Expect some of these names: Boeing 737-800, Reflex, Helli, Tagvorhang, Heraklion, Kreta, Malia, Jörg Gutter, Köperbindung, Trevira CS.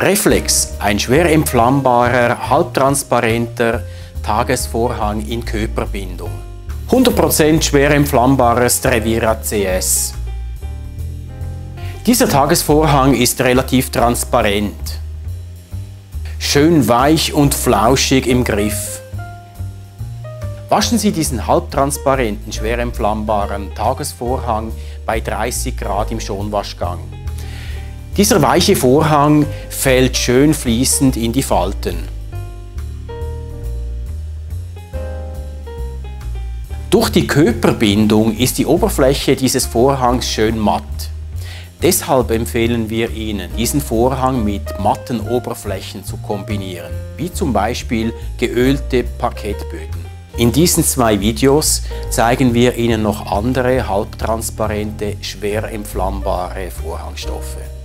Reflex, ein schwer entflammbarer, halbtransparenter Tagesvorhang in Körperbindung. 100% schwer entflammbares Trevira CS. Dieser Tagesvorhang ist relativ transparent. Schön weich und flauschig im Griff. Waschen Sie diesen halbtransparenten, schwer entflammbaren Tagesvorhang bei 30 Grad im Schonwaschgang. Dieser weiche Vorhang fällt schön fließend in die Falten. Durch die Körperbindung ist die Oberfläche dieses Vorhangs schön matt. Deshalb empfehlen wir Ihnen, diesen Vorhang mit matten Oberflächen zu kombinieren, wie zum Beispiel geölte Parkettböden. In diesen zwei Videos zeigen wir Ihnen noch andere halbtransparente, schwer entflammbare Vorhangstoffe.